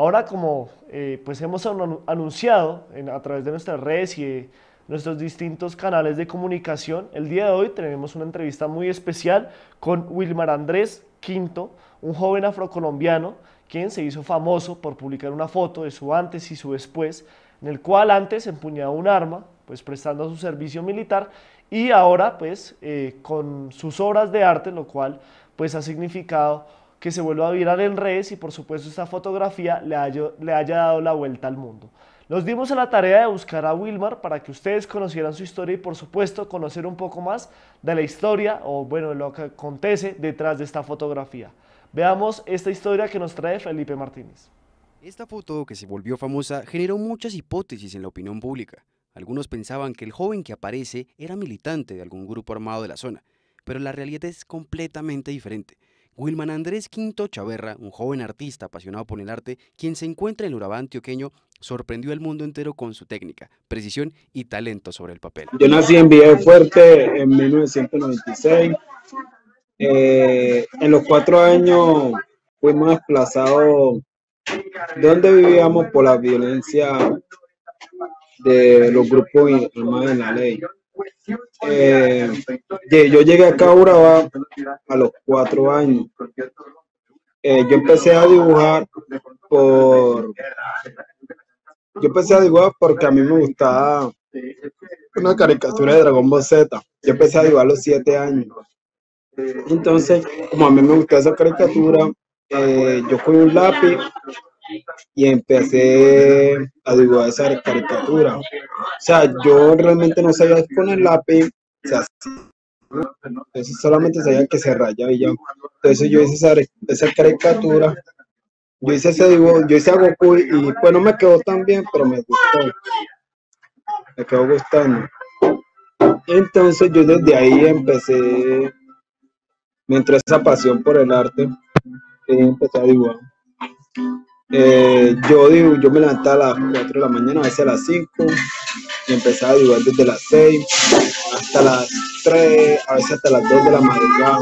Ahora, como pues hemos anunciado a través de nuestras redes y de nuestros distintos canales de comunicación, el día de hoy tenemos una entrevista muy especial con Wilmar Andrés Quinto, un joven afrocolombiano quien se hizo famoso por publicar una foto de su antes y su después, en el cual antes empuñaba un arma, pues prestando su servicio militar, y ahora pues con sus obras de arte, lo cual pues ha significado que se vuelva a virar en redes y por supuesto esta fotografía le haya dado la vuelta al mundo. Nos dimos a la tarea de buscar a Wilmar para que ustedes conocieran su historia y por supuesto conocer un poco más de la historia o bueno, lo que acontece detrás de esta fotografía. Veamos esta historia que nos trae Felipe Martínez. Esta foto que se volvió famosa generó muchas hipótesis en la opinión pública. Algunos pensaban que el joven que aparece era militante de algún grupo armado de la zona, pero la realidad es completamente diferente. Wilmar Andrés Quinto Chaverra, un joven artista apasionado por el arte, quien se encuentra en el Urabá antioqueño, sorprendió al mundo entero con su técnica, precisión y talento sobre el papel. Yo nací en Villa Fuerte en 1996. En los 4 años fuimos desplazados de donde vivíamos por la violencia de los grupos armados en la ley. Yo llegué acá a Urabá a los 4 años. Yo empecé a dibujar porque a mí me gustaba una caricatura de Dragon Ball Z. Yo empecé a dibujar a los 7 años. Entonces, como a mí me gustaba esa caricatura, yo cogí un lápiz y empecé a dibujar esa caricatura. O sea, yo realmente no sabía poner el lápiz, o sea, entonces solamente sabía que se rayaba y ya. Entonces yo hice esa caricatura, yo hice ese dibujo, yo hice a Goku y pues no me quedó tan bien, pero me gustó, me quedó gustando. Entonces yo desde ahí empecé, me entró esa pasión por el arte y empecé a dibujar. Yo me levantaba a las 4 de la mañana, a veces a las 5, y empezaba a dibujar desde las 6 hasta las 3, a veces hasta las 2 de la madrugada.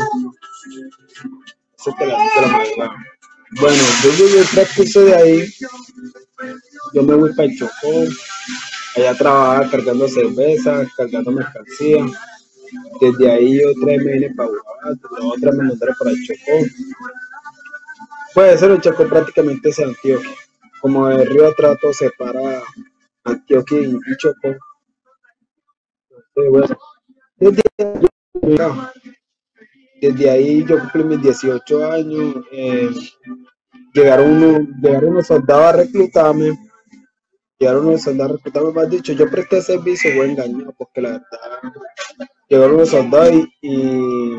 Bueno, yo llegué el transcurso de ahí, yo me voy para el Chocó, allá trabajaba cargando cerveza, cargando mercancía. Desde ahí otra vez me vine para Urabá, otra me mandaron para el Chocó. Puede ser el Chocó prácticamente es Antioquia. Como el río Atrato separa Antioquia y Chocó. Bueno, desde ahí yo cumplí mis 18 años. Llegaron unos soldados a reclutarme. Más dicho, yo presté servicio, voy engañado, porque la verdad, llegaron unos soldados y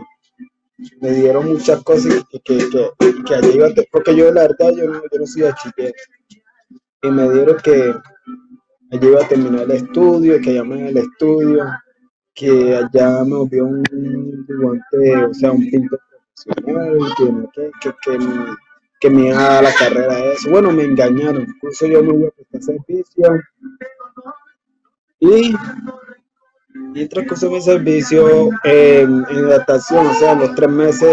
me dieron muchas cosas que allí iba a tener, porque yo la verdad yo no soy bachiller, y me dieron que allí iba a terminar el estudio, que allá me iba al estudio, que allá me vio un dibujante, o sea un pintor profesional, que me iba a la carrera de eso. Bueno, me engañaron, incluso yo me voy a prestar servicio y tras curso mi servicio en adaptación, o sea, en los tres meses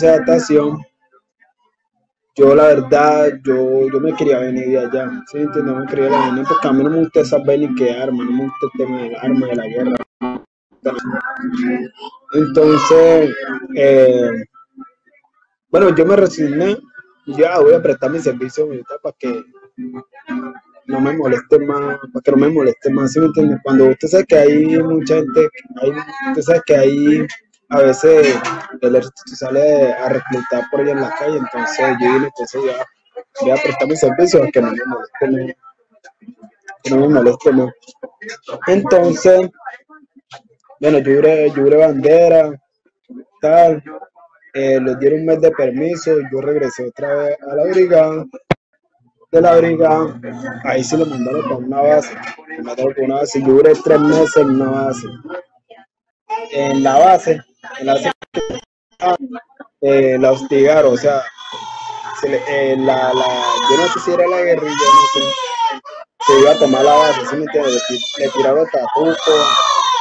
de adaptación, yo la verdad, yo me quería venir de allá, ¿sí? Entonces, no me quería venir porque a mí no me gusta esas velas que armas, no me gusta el tema del arma, de la guerra. Entonces, bueno, yo me resigné y ya voy a prestar mi servicio militar para que no me moleste más, para que no me moleste más, ¿sí me entiendes? Cuando usted sabe que hay mucha gente, usted sabe que hay, a veces el ejército sale a reclutar por allá en la calle, entonces yo dije, entonces ya voy a prestar mi servicio para que no me moleste más, Entonces, bueno, yo duré bandera, tal, les dieron 1 mes de permiso, yo regresé otra vez a la brigada. De la brigada, ahí se lo mandaron para una base, yo duré 3 meses en una base, en la base la hostigaron, o sea, yo no sé si era la guerrilla, no sé, se iba a tomar la base, ¿sí me entiendes? Le tiraron tapucos,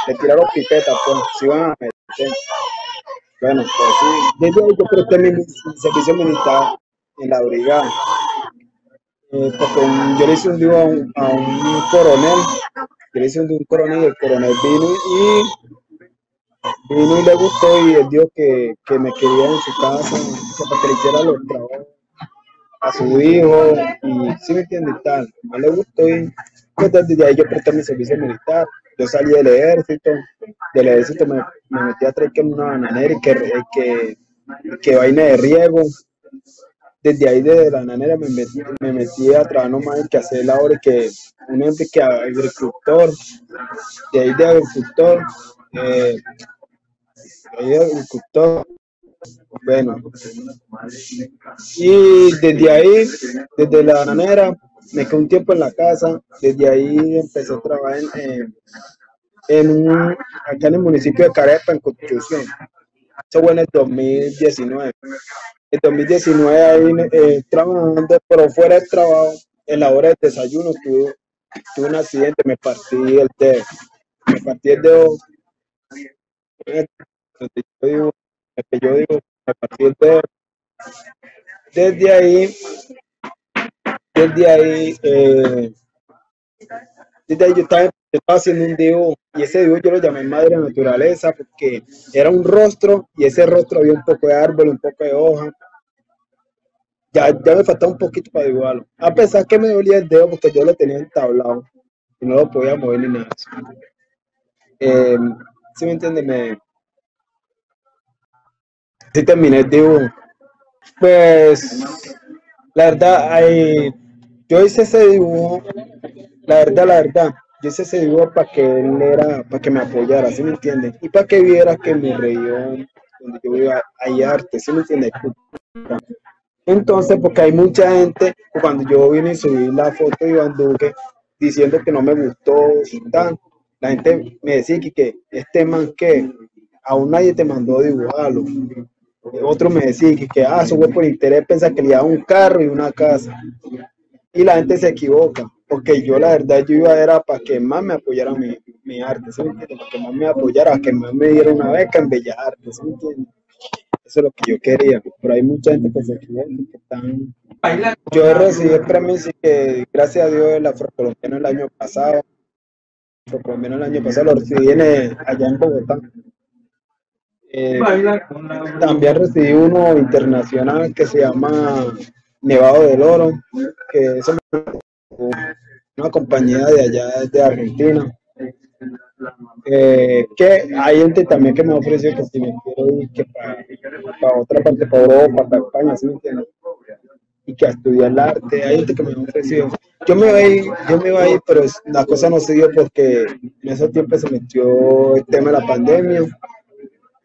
le tiraron pipetas, pues, se iban a meter, bueno, pues sí, desde ahí yo presté mi servicio militar. en la brigada. Porque yo le hice un dibujo a un coronel, el coronel vino y le gustó, y él dijo que me quería en su casa, que le hiciera los trabajos a su hijo, y sí me entiende tal, no le gustó, y desde ahí yo presté mi servicio militar. Yo salí del ejército, me metí a traer que una bananera y que vaina de riego. Desde ahí, desde la bananera, me metí a trabajar nomás que hacer labores, que un ente que agricultor. De ahí de agricultor, bueno, y desde ahí, desde la bananera, me quedé un tiempo en la casa. Desde ahí empecé a trabajar acá en el municipio de Carepa, en Constitución. Eso fue en el 2019. En 2019 ahí trabajando, pero fuera del trabajo, en la hora del desayuno tuve un accidente, me partí el dedo. Me partí el dedo. Desde ahí yo estaba haciendo un dibujo, y ese dibujo yo lo llamé Madre Naturaleza, porque era un rostro, y ese rostro había un poco de árbol, un poco de hoja. Ya me faltaba un poquito para dibujarlo. A pesar que me dolía el dedo porque yo lo tenía entablado y no lo podía mover ni nada. ¿Sí me entiende? Sí terminé el dibujo. Pues la verdad, yo hice ese dibujo, yo hice ese dibujo para que me apoyara, ¿sí me entiendes? Y para que viera que mi región, donde yo vivo, hay arte, ¿sí me entiendes? Entonces, porque hay mucha gente, cuando yo vine y subí la foto de Iván Duque, diciendo que no me gustó tanto, la gente me decía que este man que aún nadie te mandó a dibujarlo. Otro me decía que eso fue por interés, pensaba que le daba un carro y una casa. Y la gente se equivoca, porque yo la verdad era para que más me apoyara mi arte, ¿sí me entiendes? Para que más me apoyara, para que más me diera una beca en Bellas Artes, ¿sí me entiendes? Eso es lo que yo quería, pero hay mucha gente que se equivoca, que están... Yo recibí el premio, sí, que gracias a Dios, el afrocolombiano el año pasado, lo recibí allá en Bogotá. También recibí uno internacional que se llama Nevado del Oro, que es una compañía de allá de Argentina, que hay gente también que me ofreció que si me quiero ir, que para otra parte, para Europa, para España, ¿sí me entiendes? Y que a estudiar el arte, hay gente que me ofreció. Yo me iba a ir, pero la cosa no se dio porque en esos tiempos se metió el tema de la pandemia.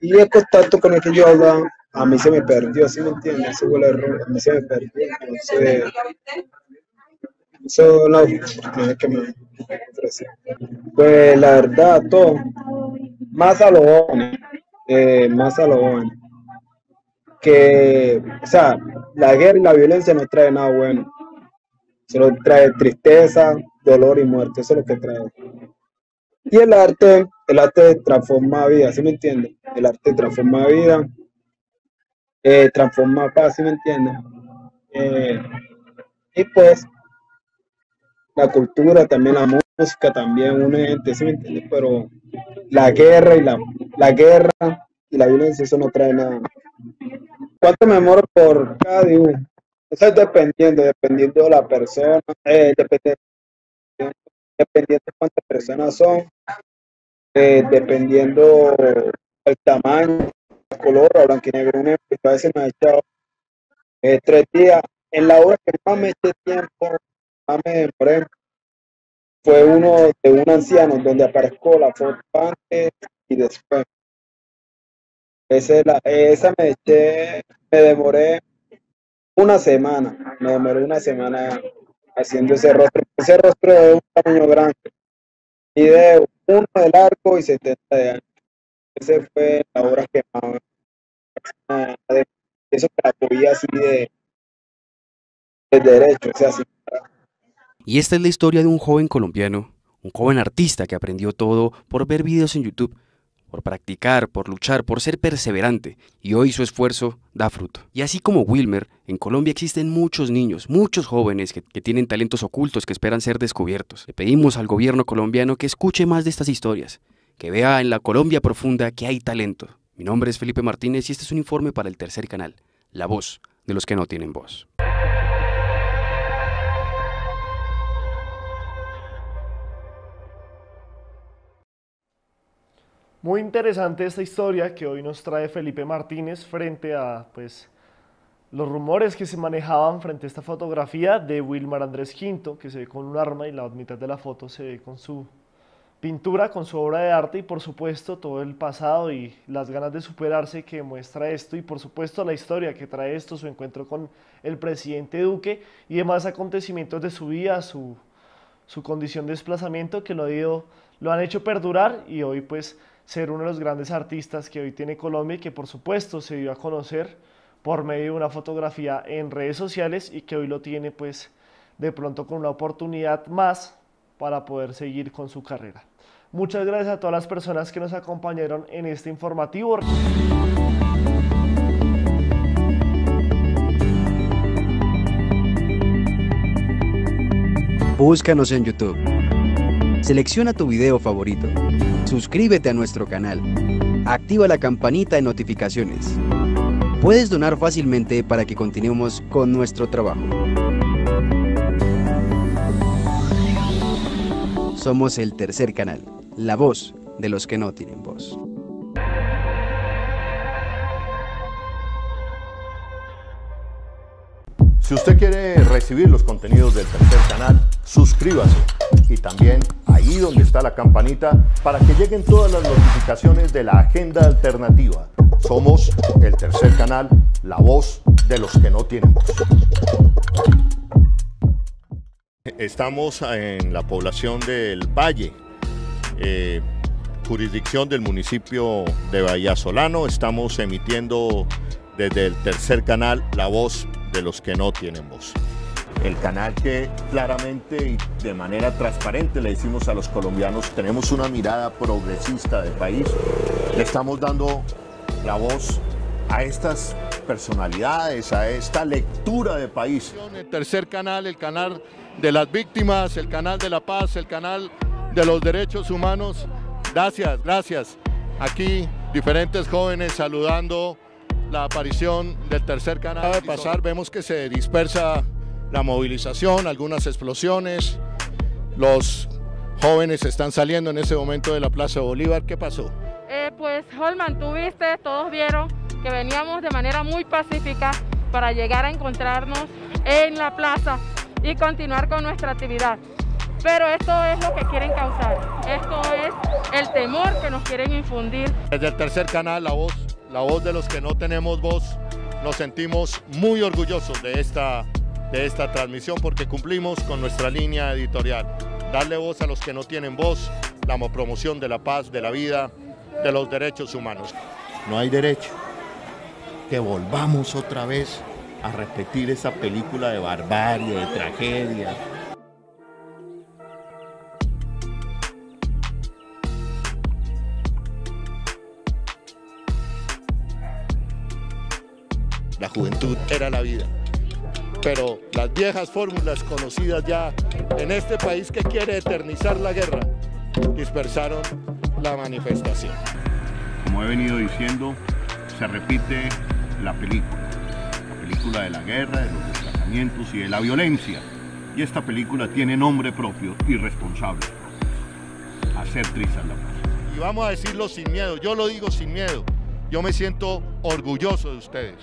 Y el contacto con el que yo hablaba, a mí se me perdió, ¿sí me entiendes? Ese fue el error, a mí se me perdió. Entonces, eso es la oportunidad que me ofreció. Pues la verdad, todo, más a los jóvenes. Que, o sea, la guerra y la violencia no trae nada bueno. Solo trae tristeza, dolor y muerte, eso es lo que trae. Y el arte transforma vida, ¿sí me entiendes? El arte transforma vida, transforma paz, ¿sí me entiendes? Y pues, la cultura también, la música también une gente, ¿sí me entiendes? Pero la guerra y la violencia, eso no trae nada. ¿Cuánto me demoro por cada dibujo? Eso es dependiendo de la persona, dependiendo de cuántas personas son, dependiendo del tamaño, el color, a blanco y negro. A veces me ha echado 3 días. En la obra que más me eché tiempo, más me demoré, fue uno de un anciano, donde aparezco la foto antes y después. Esa me demoré una semana haciendo ese rostro. Ese rostro es un tamaño grande, mide 1 de largo y 70 de ancho. Esa fue la obra que más, eso que la cogía así de derecho, o sea, así. Y esta es la historia de un joven colombiano, un joven artista que aprendió todo por ver videos en YouTube, por practicar, por luchar, por ser perseverante, y hoy su esfuerzo da fruto. Y así como Wilmer, en Colombia existen muchos niños, muchos jóvenes que tienen talentos ocultos que esperan ser descubiertos. Le pedimos al gobierno colombiano que escuche más de estas historias, que vea en la Colombia profunda que hay talento. Mi nombre es Felipe Martínez y este es un informe para el Tercer Canal, la voz de los que no tienen voz. Muy interesante esta historia que hoy nos trae Felipe Martínez frente a los rumores que se manejaban frente a esta fotografía de Wilmar Andrés Quinto, que se ve con un arma y la mitad de la foto se ve con su pintura, con su obra de arte, y por supuesto todo el pasado y las ganas de superarse que muestra esto, y por supuesto la historia que trae esto, su encuentro con el presidente Duque y demás acontecimientos de su vida, su condición de desplazamiento que lo han hecho perdurar y hoy ser uno de los grandes artistas que hoy tiene Colombia y que por supuesto se dio a conocer por medio de una fotografía en redes sociales y que hoy lo tiene de pronto con una oportunidad más para poder seguir con su carrera. Muchas gracias a todas las personas que nos acompañaron en este informativo. Búscanos en YouTube. Selecciona tu video favorito. Suscríbete a nuestro canal, activa la campanita de notificaciones. Puedes donar fácilmente para que continuemos con nuestro trabajo. Somos el Tercer Canal, la voz de los que no tienen voz. Si usted quiere recibir los contenidos del Tercer Canal, suscríbase y también ahí donde está la campanita para que lleguen todas las notificaciones de la agenda alternativa. Somos el Tercer Canal, la voz de los que no tienen voz. Estamos en la población del Valle, jurisdicción del municipio de Bahía Solano. Estamos emitiendo desde el Tercer Canal, la voz de los que no tienen voz. El canal que claramente y de manera transparente le decimos a los colombianos, tenemos una mirada progresista del país, le estamos dando la voz a estas personalidades, a esta lectura de país. El Tercer Canal, el canal de las víctimas, el canal de la paz, el canal de los derechos humanos. Gracias, gracias. Aquí diferentes jóvenes saludando la aparición del Tercer Canal. Acaba de pasar, vemos que se dispersa la movilización, algunas explosiones, los jóvenes están saliendo en ese momento de la Plaza Bolívar. ¿Qué pasó? Holman, tú viste, todos vieron que veníamos de manera muy pacífica para llegar a encontrarnos en la plaza y continuar con nuestra actividad. Pero esto es lo que quieren causar, esto es el temor que nos quieren infundir. Desde el Tercer Canal, la voz de los que no tenemos voz, nos sentimos muy orgullosos de esta transmisión porque cumplimos con nuestra línea editorial. Darle voz a los que no tienen voz, la promoción de la paz, de la vida, de los derechos humanos. No hay derecho que volvamos otra vez a repetir esa película de barbarie, de tragedia. La juventud era la vida. Pero las viejas fórmulas conocidas ya en este país que quiere eternizar la guerra, dispersaron la manifestación. Como he venido diciendo, se repite la película de la guerra, de los desplazamientos y de la violencia. Y esta película tiene nombre propio y responsable. Hacer trizas la paz. Y vamos a decirlo sin miedo, yo lo digo sin miedo. Yo me siento orgulloso de ustedes.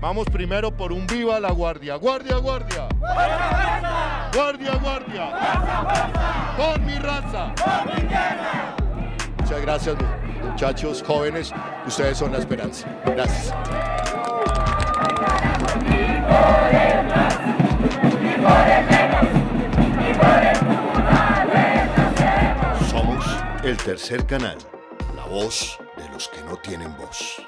Vamos primero por un viva la guardia. ¡Guardia, guardia! ¡Fuerza, fuerza! ¡Guardia, guardia! ¡Fuerza, fuerza! ¡Por mi raza! ¡Por mi tierra! Muchas gracias, muchachos jóvenes. Ustedes son la esperanza. Gracias. Somos el Tercer Canal, la voz de los que no tienen voz.